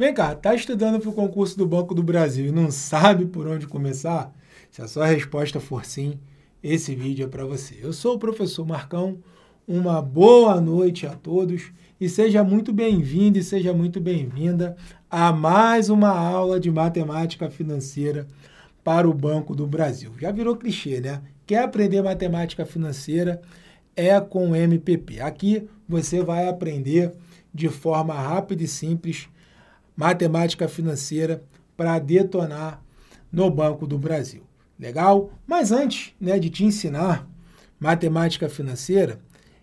Vem cá, tá estudando para o concurso do Banco do Brasil e não sabe por onde começar? Se a sua resposta for sim, esse vídeo é para você. Eu sou o professor Marcão, uma boa noite a todos e seja muito bem-vindo e seja muito bem-vinda a mais uma aula de matemática financeira para o Banco do Brasil. Já virou clichê, né? Quer aprender matemática financeira? É com o MPP. Aqui você vai aprender de forma rápida e simples matemática financeira para detonar no Banco do Brasil. Legal? Mas antes, né, de te ensinar matemática financeira,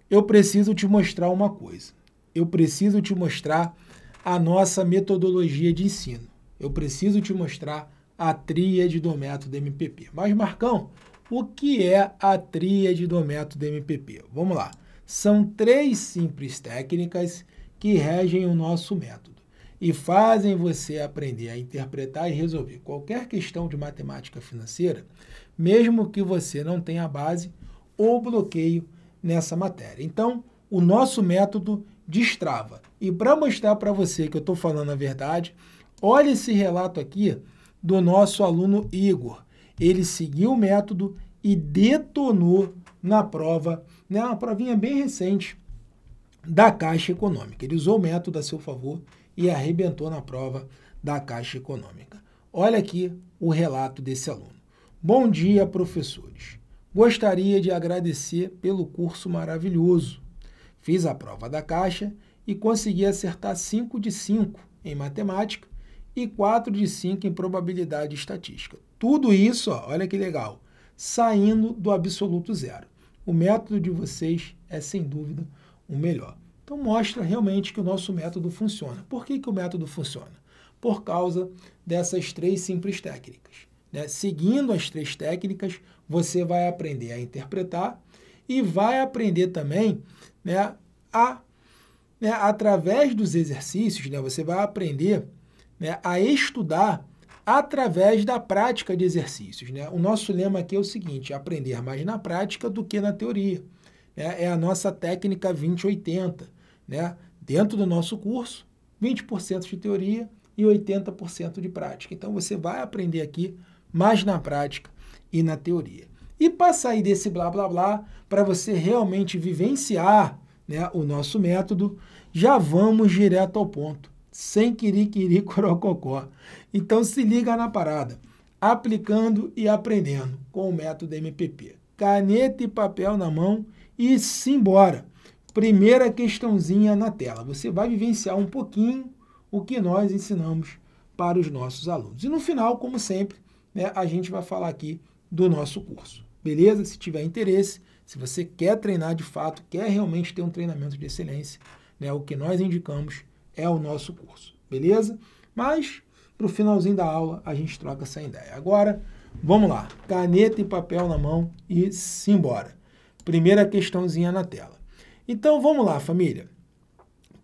eu preciso te mostrar uma coisa. Eu preciso te mostrar a nossa metodologia de ensino. Eu preciso te mostrar a tríade do método MPP. Mas, Marcão, o que é a tríade do método MPP? Vamos lá. São três simples técnicas que regem o nosso método e fazem você aprender a interpretar e resolver qualquer questão de matemática financeira, mesmo que você não tenha base ou bloqueio nessa matéria. Então, o nosso método destrava. E para mostrar para você que eu estou falando a verdade, olha esse relato aqui do nosso aluno Igor. Ele seguiu o método e detonou na prova, né, uma provinha bem recente da Caixa Econômica. Ele usou o método a seu favor e arrebentou na prova da Caixa Econômica. Olha aqui o relato desse aluno. Bom dia, professores. Gostaria de agradecer pelo curso maravilhoso. Fiz a prova da Caixa e consegui acertar 5 de 5 em matemática e 4 de 5 em probabilidade e estatística. Tudo isso, ó, olha que legal, saindo do absoluto zero. O método de vocês é, sem dúvida, o melhor. Então, mostra realmente que o nosso método funciona. Por que que o método funciona? Por causa dessas três simples técnicas, né? Seguindo as três técnicas, você vai aprender a interpretar e vai aprender também, né, através dos exercícios, né, você vai aprender, né, a estudar através da prática de exercícios, né? O nosso lema aqui é o seguinte: aprender mais na prática do que na teoria. É a nossa técnica 20-80. Né? Dentro do nosso curso, 20% de teoria e 80% de prática. Então, você vai aprender aqui mais na prática e na teoria. E para sair desse blá, blá, blá, para você realmente vivenciar, né, o nosso método, já vamos direto ao ponto, sem quiri-quiri, corococó. Então, se liga na parada, aplicando e aprendendo com o método MPP. Caneta e papel na mão e simbora. Primeira questãozinha na tela. Você vai vivenciar um pouquinho o que nós ensinamos para os nossos alunos. E no final, como sempre, né, a gente vai falar aqui do nosso curso. Beleza? Se tiver interesse, se você quer treinar de fato, quer realmente ter um treinamento de excelência, né, o que nós indicamos é o nosso curso. Beleza? Mas, para o finalzinho da aula, a gente troca essa ideia. Agora, vamos lá. Caneta e papel na mão e simbora. Primeira questãozinha na tela. Então, vamos lá, família.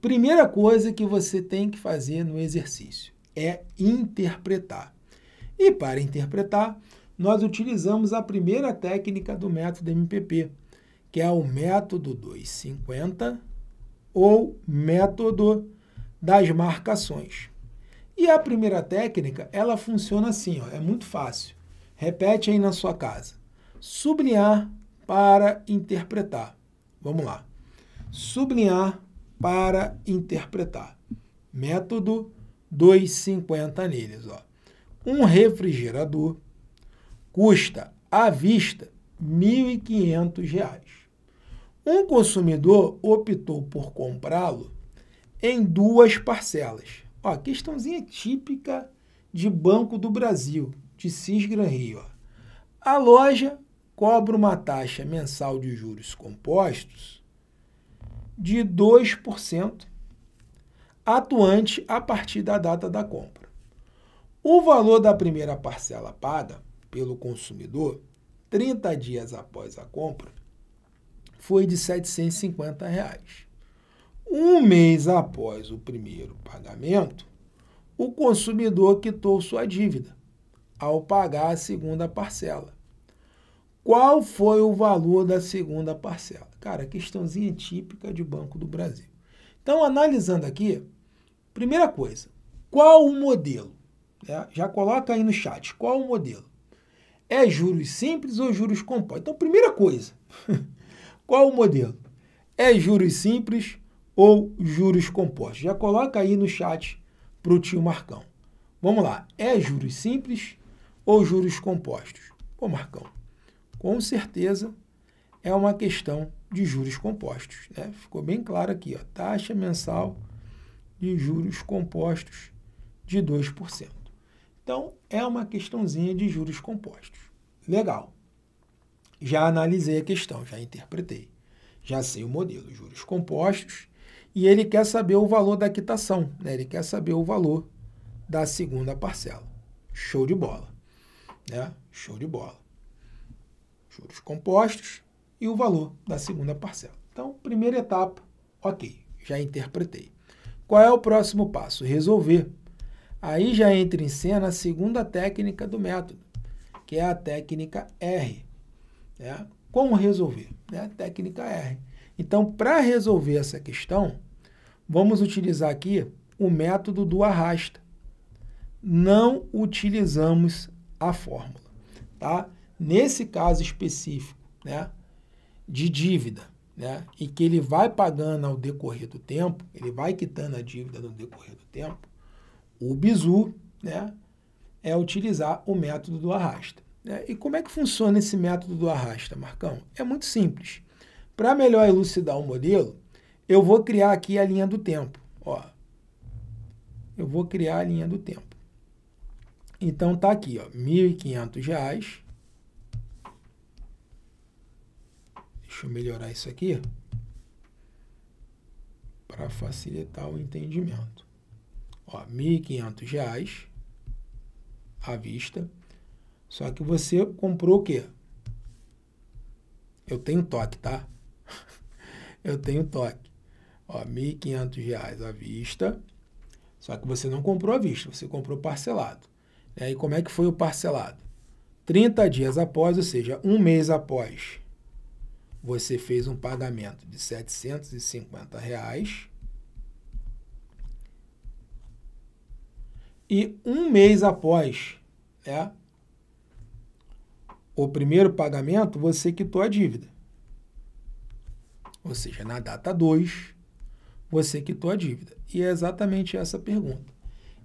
Primeira coisa que você tem que fazer no exercício é interpretar. E para interpretar, nós utilizamos a primeira técnica do método MPP, que é o método 250 ou método das marcações. E a primeira técnica, ela funciona assim, ó, é muito fácil. Repete aí na sua casa. Sublinhar para interpretar. Vamos lá. Sublinhar para interpretar. Método 250 neles, ó. Um refrigerador custa à vista R$ 1.500. Um consumidor optou por comprá-lo em 2 parcelas. Ó, questãozinha típica de Banco do Brasil, de Cesgranrio, ó. A loja cobra uma taxa mensal de juros compostos de 2% atuante a partir da data da compra. O valor da primeira parcela paga pelo consumidor 30 dias após a compra foi de R$ 750. Um mês após o primeiro pagamento, o consumidor quitou sua dívida ao pagar a segunda parcela. Qual foi o valor da segunda parcela? Cara, questãozinha típica de Banco do Brasil. Então, analisando aqui, primeira coisa, Qual o modelo? Já coloca aí no chat. Qual o modelo? É juros simples ou juros compostos? Então, primeira coisa. Qual o modelo? É juros simples ou juros compostos? Já coloca aí no chat para o tio Marcão. Vamos lá. É juros simples ou juros compostos? Ô, Marcão, com certeza é uma questão de juros compostos, né? Ficou bem claro aqui, ó, taxa mensal de juros compostos de 2%. Então, é uma questãozinha de juros compostos. Legal. Já analisei a questão, já interpretei. Já sei o modelo, juros compostos, e ele quer saber o valor da quitação, né? Ele quer saber o valor da segunda parcela. Show de bola, né? Show de bola. Juros compostos e o valor da segunda parcela. Então, primeira etapa, ok, já interpretei. Qual é o próximo passo? Resolver. Aí já entra em cena a segunda técnica do método, que é a técnica R. Né? Como resolver? Né? Técnica R. Então, para resolver essa questão, vamos utilizar aqui o método do arrasta. Não utilizamos a fórmula, tá? Nesse caso específico, né, de dívida, né, e que ele vai pagando ao decorrer do tempo, ele vai quitando a dívida no decorrer do tempo, o bizu, né, é utilizar o método do arrasta, né? E como é que funciona esse método do arrasta, Marcão? É muito simples. Para melhor elucidar o modelo, eu vou criar aqui a linha do tempo. Ó, eu vou criar a linha do tempo. Então, tá aqui, ó, R$ 1.500. Deixa eu melhorar isso aqui para facilitar o entendimento. Ó, R$ 1.500 à vista. Só que você comprou o quê? Eu tenho toque, tá? Eu tenho toque. Ó, R$ 1.500 à vista. Só que você não comprou à vista, você comprou parcelado. E aí, como é que foi o parcelado? 30 dias após, ou seja, um mês após, você fez um pagamento de R$ 750 reais, e um mês após, né, o primeiro pagamento, você quitou a dívida. Ou seja, na data 2, você quitou a dívida. E é exatamente essa a pergunta.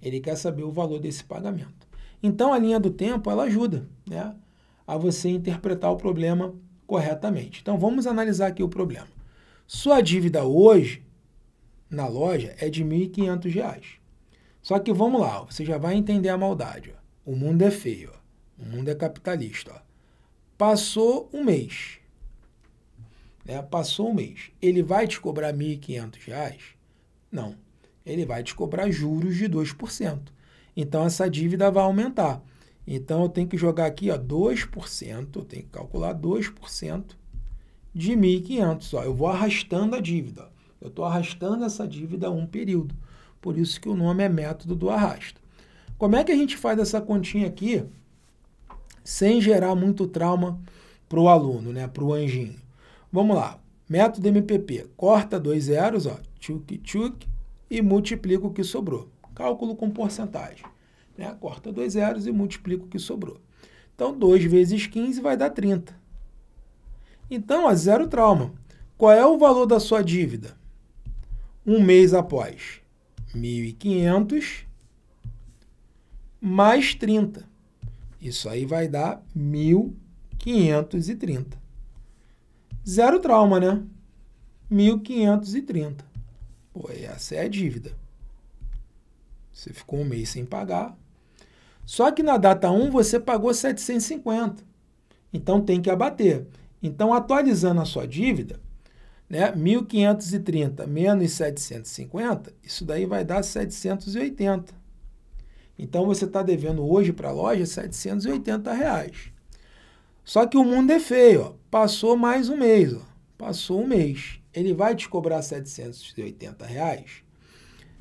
Ele quer saber o valor desse pagamento. Então, a linha do tempo, ela ajuda, né, a você interpretar o problema corretamente. Então, vamos analisar aqui o problema. Sua dívida hoje, na loja, é de R$ 1.500. Só que, vamos lá, ó, você já vai entender a maldade. Ó. O mundo é feio, ó. O mundo é capitalista. Ó. Passou um mês, né? Passou um mês. Ele vai te cobrar R$ 1.500? Não. Ele vai te cobrar juros de 2%. Então, essa dívida vai aumentar. Então, eu tenho que jogar aqui, ó, 2%, eu tenho que calcular 2% de 1.500. Ó, eu vou arrastando a dívida. Eu estou arrastando essa dívida a um período. Por isso que o nome é método do arrasta. Como é que a gente faz essa continha aqui sem gerar muito trauma para o aluno, né, para o anjinho? Vamos lá. Método MPP. Corta dois zeros, ó, tchuk-tchuk, e multiplica o que sobrou. Cálculo com porcentagem, né? Corta dois zeros e multiplica o que sobrou. Então, 2 vezes 15 vai dar 30. Então, ó, zero trauma. Qual é o valor da sua dívida? Um mês após, 1.500 mais 30. Isso aí vai dar 1.530. Zero trauma, né? 1.530. Pô, essa é a dívida. Você ficou um mês sem pagar. Só que na data 1 você pagou 750. Então tem que abater. Então, atualizando a sua dívida, né, 1.530 menos 750, isso daí vai dar 780. Então você está devendo hoje para a loja 780 reais. Só que o mundo é feio. Ó. Passou mais um mês. Ó. Passou um mês. Ele vai te cobrar 780 reais?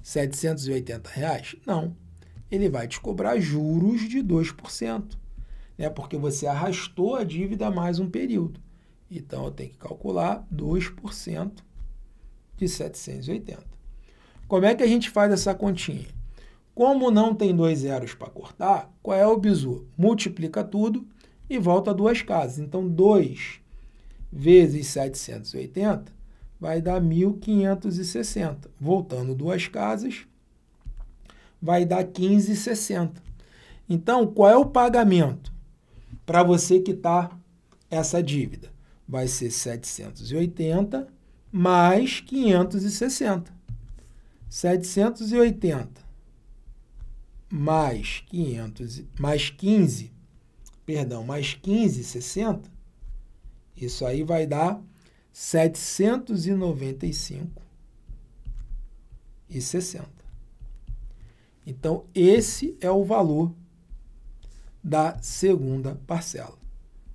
780 reais? Não. Ele vai te cobrar juros de 2%, né? Porque você arrastou a dívida mais um período. Então, eu tenho que calcular 2% de 780. Como é que a gente faz essa continha? Como não tem dois zeros para cortar, qual é o bizu? Multiplica tudo e volta duas casas. Então, 2 vezes 780 vai dar 1.560. Voltando duas casas, vai dar 15,60. Então, qual é o pagamento para você quitar essa dívida? Vai ser 780 mais 560. 780 mais 15,60, isso aí vai dar 795,60. Então, esse é o valor da segunda parcela, R$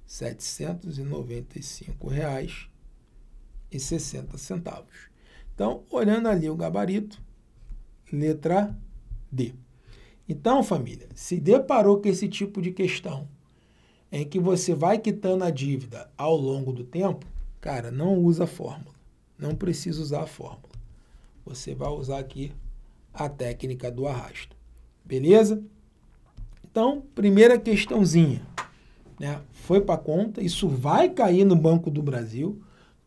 795,60. Então, olhando ali o gabarito, letra D. Então, família, se deparou com esse tipo de questão em que você vai quitando a dívida ao longo do tempo, cara, não usa a fórmula. Não precisa usar a fórmula. Você vai usar aqui a técnica do arrasto. Beleza? Então, primeira questãozinha, né? Foi para conta, isso vai cair no Banco do Brasil.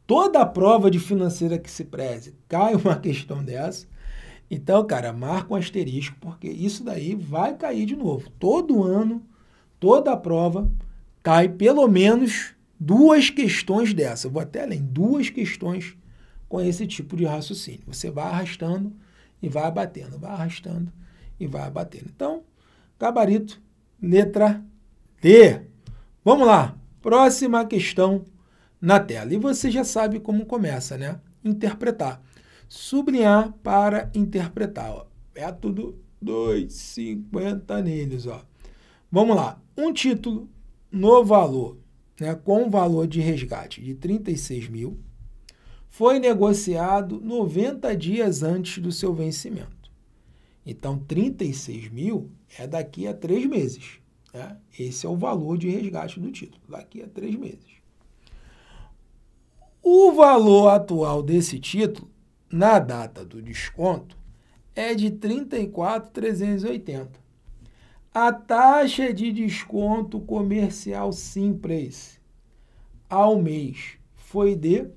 Toda a prova de financeira que se preze, cai uma questão dessa. Então, cara, marca um asterisco, porque isso daí vai cair de novo. Todo ano, toda a prova, cai pelo menos duas questões dessa. Eu vou até além, duas questões com esse tipo de raciocínio. Você vai arrastando e vai abatendo, vai arrastando e vai abatendo. Então, gabarito, letra D. Vamos lá, próxima questão na tela. E você já sabe como começa, né? Interpretar. Sublinhar para interpretar. Ó. Método 2,50 neles. Ó. Vamos lá. Um título no valor, né, com valor de resgate de 36 mil, foi negociado 90 dias antes do seu vencimento. Então, 36 mil é daqui a 3 meses. Né? Esse é o valor de resgate do título, daqui a 3 meses. O valor atual desse título na data do desconto é de 34.380. A taxa de desconto comercial simples ao mês foi de...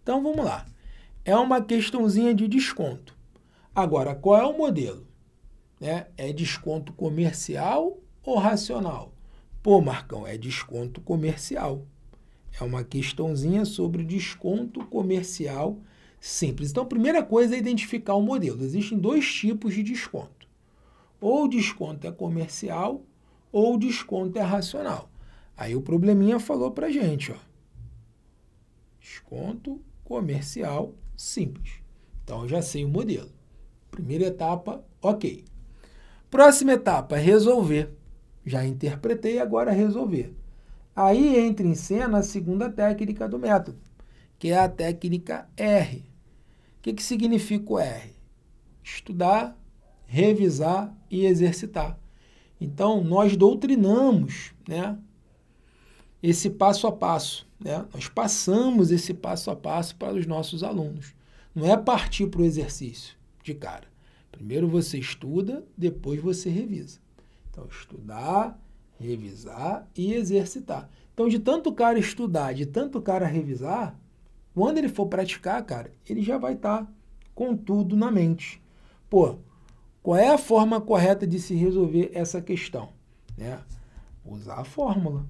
Então, vamos lá. É uma questãozinha de desconto. Agora, qual é o modelo? Né? É desconto comercial ou racional? Pô, Marcão, é desconto comercial. É uma questãozinha sobre desconto comercial simples. Então, a primeira coisa é identificar o modelo. Existem dois tipos de desconto. Ou o desconto é comercial, ou o desconto é racional. Aí o probleminha falou para a gente. Ó. Desconto comercial simples. Então, eu já sei o modelo. Primeira etapa, ok. Próxima etapa, resolver. Já interpretei, agora resolver. Aí entra em cena a segunda técnica do método, que é a técnica R. O que significa o R? Estudar, revisar e exercitar. Então, nós doutrinamos, né, esse passo a passo. Né? Nós passamos esse passo a passo para os nossos alunos. Não é partir para o exercício de cara. Primeiro você estuda, depois você revisa. Então, estudar, revisar e exercitar. Então, de tanto o cara estudar, de tanto o cara revisar, quando ele for praticar, cara, ele já vai estar com tudo na mente. Pô, qual é a forma correta de se resolver essa questão? Né? Usar a fórmula.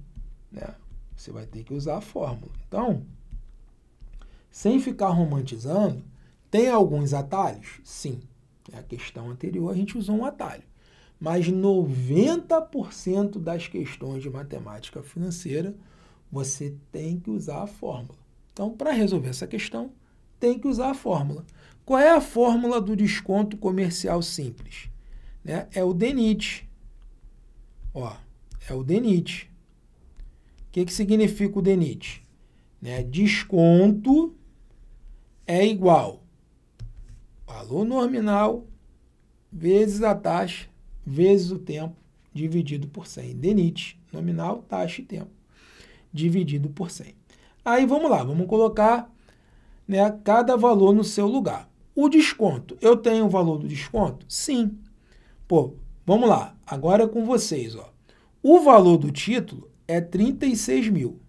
Né? Você vai ter que usar a fórmula. Então, sem ficar romantizando, tem alguns atalhos? Sim. Na questão anterior a gente usou um atalho. Mas 90% das questões de matemática financeira você tem que usar a fórmula. Então, para resolver essa questão, tem que usar a fórmula. Qual é a fórmula do desconto comercial simples? Né? É o DENIT. Ó, é o DENIT. O que significa o DENIT? Né? Desconto é igual valor nominal vezes a taxa, vezes o tempo, dividido por 100. DENIT, nominal, taxa e tempo, dividido por 100. Aí vamos lá, vamos colocar, né, cada valor no seu lugar. O desconto, eu tenho o valor do desconto? Sim. Pô, vamos lá. Agora é com vocês, ó. O valor do título é 36 mil.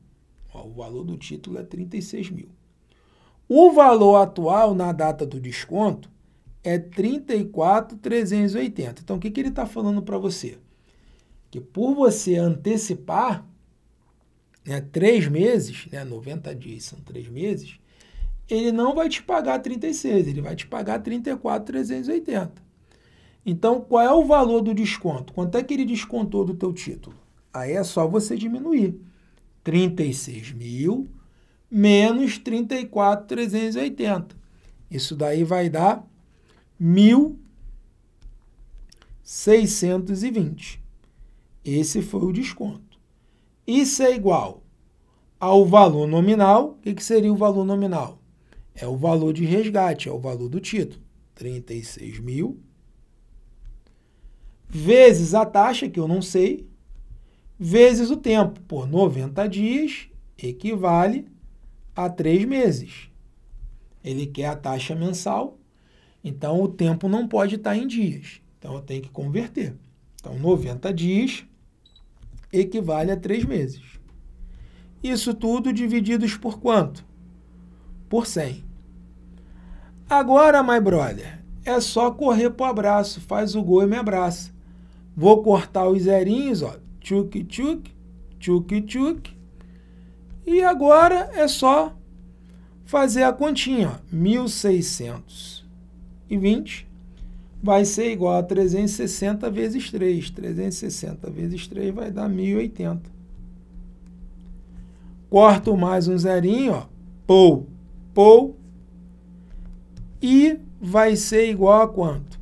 Ó, o valor do título é 36 mil. O valor atual na data do desconto é 34.380. Então, o que ele está falando para você? Que por você antecipar, né, 3 meses, né, 90 dias são 3 meses, ele não vai te pagar 36, ele vai te pagar 34.380. Então, qual é o valor do desconto? Quanto é que ele descontou do teu título? Aí é só você diminuir. 36 mil menos 34.380. Isso daí vai dar 1.620. Esse foi o desconto. Isso é igual ao valor nominal. O que seria o valor nominal? É o valor de resgate, é o valor do título. 36 mil vezes a taxa, que eu não sei, vezes o tempo, por 90 dias, equivale a 3 meses. Ele quer a taxa mensal, então o tempo não pode estar em dias. Então eu tenho que converter. Então 90 dias equivale a 3 meses. Isso tudo divididos por quanto? Por 100. Agora, my brother, é só correr para o abraço, faz o gol e me abraça. Vou cortar os zerinhos, ó. Tchuk, tchuk, tchuk, tchuk. E agora é só fazer a continha. 1.620 vai ser igual a 360 vezes 3. 360 vezes 3 vai dar 1.080. Corto mais um zerinho, ó. Pou, pou. E vai ser igual a quanto?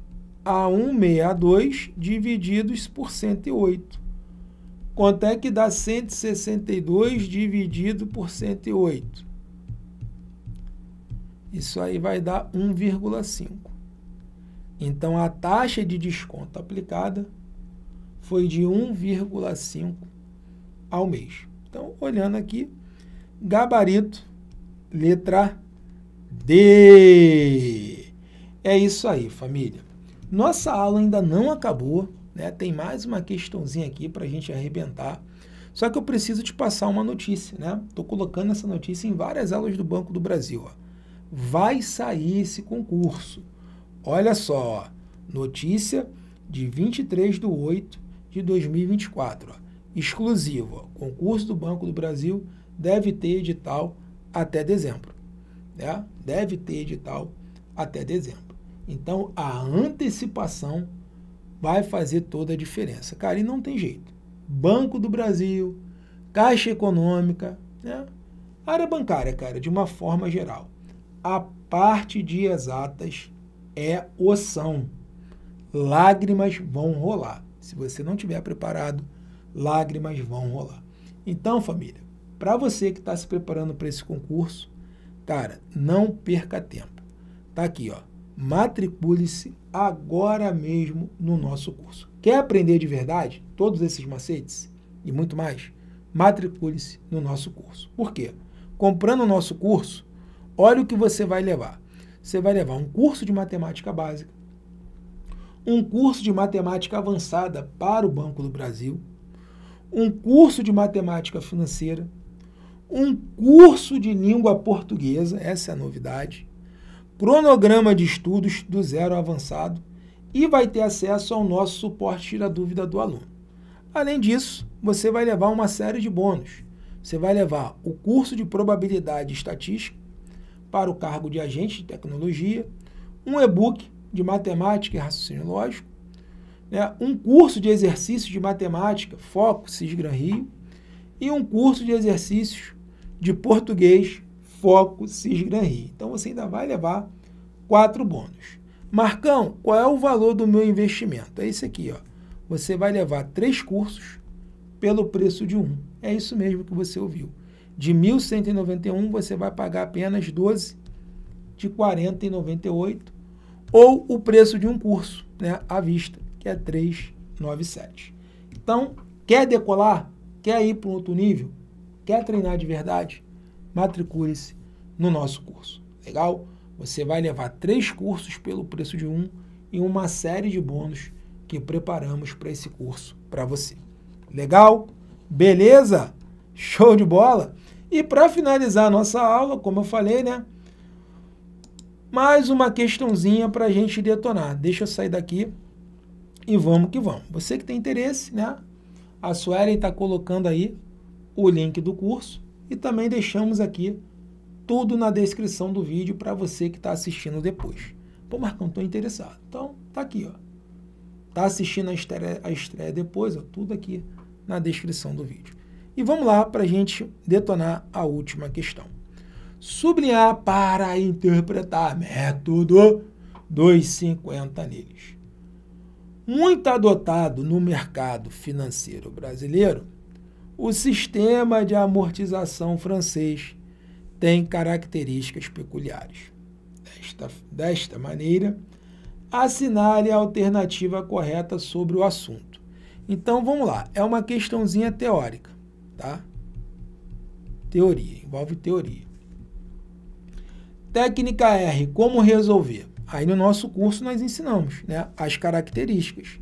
A 162 divididos por 108. Quanto é que dá 162 dividido por 108? Isso aí vai dar 1,5. Então, a taxa de desconto aplicada foi de 1,5 ao mês. Então, olhando aqui, gabarito, letra D. É isso aí, família. Nossa aula ainda não acabou. Né? Tem mais uma questãozinha aqui para a gente arrebentar. Só que eu preciso te passar uma notícia, né? Estou colocando essa notícia em várias aulas do Banco do Brasil. Ó. Vai sair esse concurso. Olha só, ó. Notícia de 23/8/2024. Ó. Exclusivo. Ó. Concurso do Banco do Brasil deve ter edital até dezembro. Né? Deve ter edital até dezembro. Então, a antecipação vai fazer toda a diferença. Cara, e não tem jeito. Banco do Brasil, Caixa Econômica, né? Área bancária, cara, de uma forma geral. A parte de exatas é oção. Lágrimas vão rolar. Se você não tiver preparado, lágrimas vão rolar. Então, família, para você que está se preparando para esse concurso, cara, não perca tempo. Tá aqui, ó. Matricule-se agora mesmo no nosso curso. Quer aprender de verdade todos esses macetes e muito mais? Matricule-se no nosso curso. Por quê? Comprando o nosso curso, olha o que você vai levar. Você vai levar um curso de matemática básica, um curso de matemática avançada para o Banco do Brasil, um curso de matemática financeira, um curso de língua portuguesa, essa é a novidade, cronograma de estudos do zero avançado e vai ter acesso ao nosso suporte tira dúvida do aluno. Além disso, você vai levar uma série de bônus. Você vai levar o curso de probabilidade e estatística para o cargo de agente de tecnologia, um e-book de matemática e raciocínio lógico, né? Um curso de exercícios de matemática, foco Cesgranrio, e um curso de exercícios de português, foco Cesgranrio. Então, você ainda vai levar 4 bônus. Marcão, qual é o valor do meu investimento? É esse aqui, ó. Você vai levar 3 cursos pelo preço de 1. É isso mesmo que você ouviu. De 1.191, você vai pagar apenas 12 de 40,98, ou o preço de um curso, né, à vista, que é 397. Então, quer decolar? Quer ir para um outro nível? Quer treinar de verdade? Matricule-se no nosso curso. Legal? Você vai levar 3 cursos pelo preço de 1 e uma série de bônus que preparamos para esse curso para você. Legal? Beleza? Show de bola? E para finalizar a nossa aula, como eu falei, né? Mais uma questãozinha para a gente detonar. Deixa eu sair daqui e vamos que vamos. Você que tem interesse, né? A Sueli está colocando aí o link do curso e também deixamos aqui tudo na descrição do vídeo para você que está assistindo depois. Pô, Marcão, estou interessado. Então, tá aqui, ó. Tá assistindo a estreia depois, ó, tudo aqui na descrição do vídeo. E vamos lá para a gente detonar a última questão. Sublinhar para interpretar método 250 neles. Muito adotado no mercado financeiro brasileiro, o sistema de amortização francês tem características peculiares. Desta maneira, assinale a alternativa correta sobre o assunto. Então, vamos lá. É uma questãozinha teórica, tá? Teoria, envolve teoria. Técnica R, como resolver? Aí no nosso curso nós ensinamos, né, as características,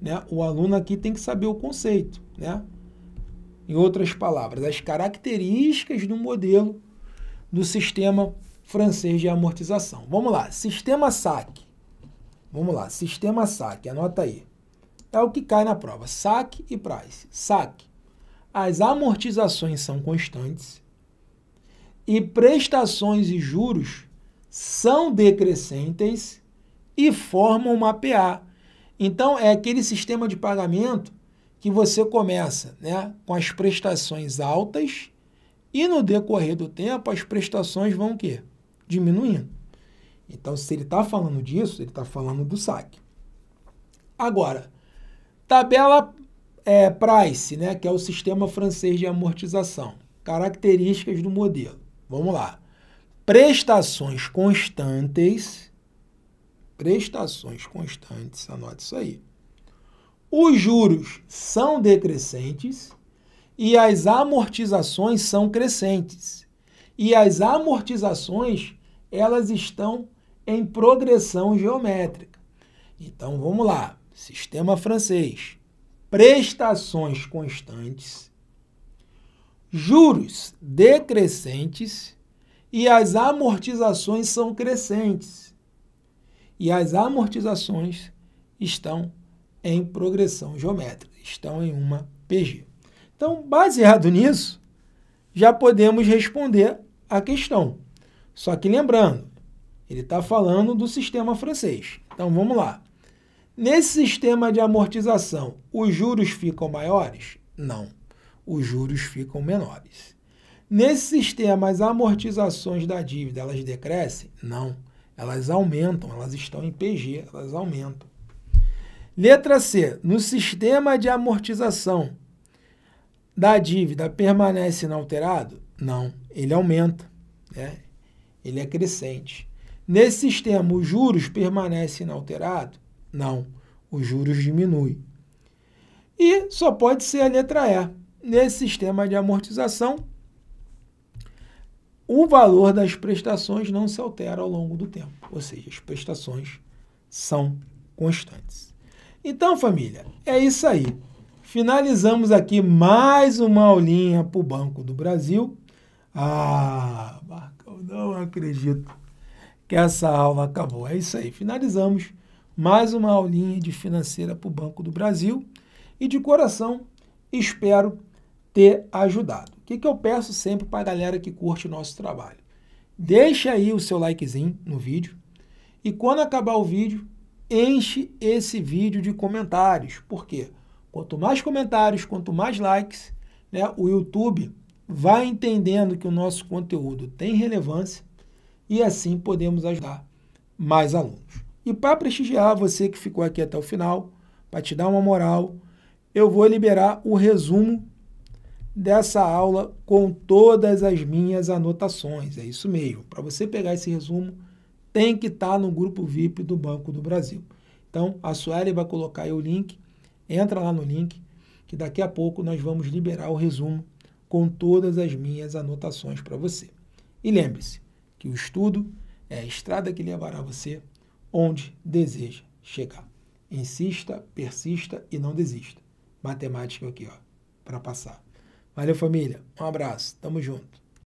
né? O aluno aqui tem que saber o conceito, né? Em outras palavras, as características do modelo do sistema francês de amortização. Vamos lá, sistema SAC. Vamos lá, sistema SAC, anota aí. É o que cai na prova, SAC e Price. SAC, as amortizações são constantes, e prestações e juros são decrescentes e formam uma PA. Então, é aquele sistema de pagamento que você começa, né, com as prestações altas e, no decorrer do tempo, as prestações vão o quê? Diminuindo. Então, se ele está falando disso, ele está falando do saque. Agora, tabela Price, né, que é o sistema francês de amortização. Características do modelo. Vamos lá. Prestações constantes, anote isso aí. Os juros são decrescentes e as amortizações são crescentes. E as amortizações, elas estão em progressão geométrica. Então, vamos lá. Sistema francês. Prestações constantes, juros decrescentes e as amortizações são crescentes. E as amortizações estão em progressão geométrica, estão em uma PG. Então, baseado nisso, já podemos responder a questão. Só que lembrando, ele está falando do sistema francês. Então, vamos lá. Nesse sistema de amortização, os juros ficam maiores? Não. Os juros ficam menores. Nesse sistema, as amortizações da dívida, elas decrescem? Não, elas aumentam, elas estão em PG, elas aumentam. Letra C, no sistema de amortização da dívida permanece inalterado? Não, ele aumenta, né? Ele é crescente. Nesse sistema, os juros permanecem inalterados? Não, os juros diminuem. E só pode ser a letra E. Nesse sistema de amortização, o valor das prestações não se altera ao longo do tempo. Ou seja, as prestações são constantes. Então, família, é isso aí. Finalizamos aqui mais uma aulinha para o Banco do Brasil. Ah, Marcão, não acredito que essa aula acabou. É isso aí. Finalizamos mais uma aulinha de financeira para o Banco do Brasil. E de coração, espero ter ajudado. O que eu peço sempre para a galera que curte o nosso trabalho? Deixa aí o seu likezinho no vídeo e quando acabar o vídeo, enche esse vídeo de comentários. Por quê? Quanto mais comentários, quanto mais likes, né, o YouTube vai entendendo que o nosso conteúdo tem relevância e assim podemos ajudar mais alunos. E para prestigiar você que ficou aqui até o final, para te dar uma moral, eu vou liberar o resumo dessa aula com todas as minhas anotações. É isso mesmo. Para você pegar esse resumo, tem que estar no grupo VIP do Banco do Brasil. Então, a Sueli vai colocar aí o link. Entra lá no link, que daqui a pouco nós vamos liberar o resumo com todas as minhas anotações para você. E lembre-se que o estudo é a estrada que levará você onde deseja chegar. Insista, persista e não desista. Matemática aqui, ó, para passar. Valeu, família. Um abraço. Tamo junto.